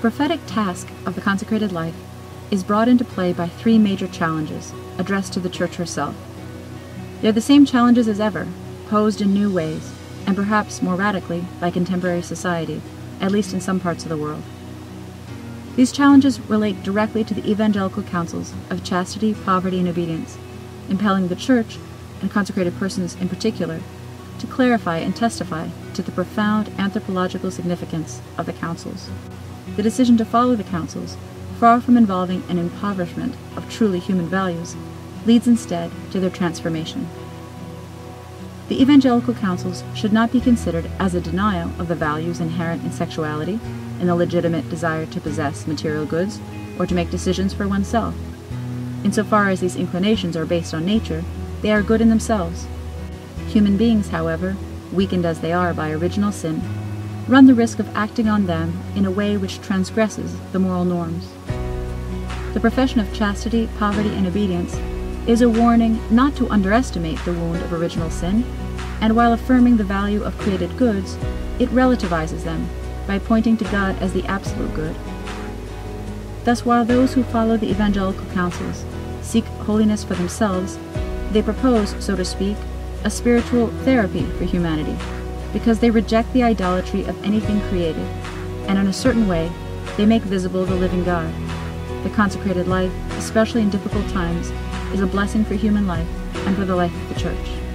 The prophetic task of the consecrated life is brought into play by three major challenges addressed to the Church herself. They're the same challenges as ever, posed in new ways, and perhaps more radically by contemporary society, at least in some parts of the world. These challenges relate directly to the evangelical counsels of chastity, poverty, and obedience, impelling the Church, and consecrated persons in particular, to clarify and testify to the profound anthropological significance of the counsels. The decision to follow the counsels, far from involving an impoverishment of truly human values, leads instead to their transformation. The evangelical counsels should not be considered as a denial of the values inherent in sexuality, in the legitimate desire to possess material goods, or to make decisions for oneself. Insofar as these inclinations are based on nature, they are good in themselves. Human beings, however, weakened as they are by original sin, run the risk of acting on them in a way which transgresses the moral norms. The profession of chastity, poverty, and obedience is a warning not to underestimate the wound of original sin, and while affirming the value of created goods, it relativizes them by pointing to God as the absolute good. Thus, while those who follow the evangelical counsels seek holiness for themselves, they propose, so to speak, a spiritual therapy for humanity, because they reject the idolatry of anything created, and in a certain way, they make visible the living God. The consecrated life, especially in difficult times, is a blessing for human life and for the life of the Church.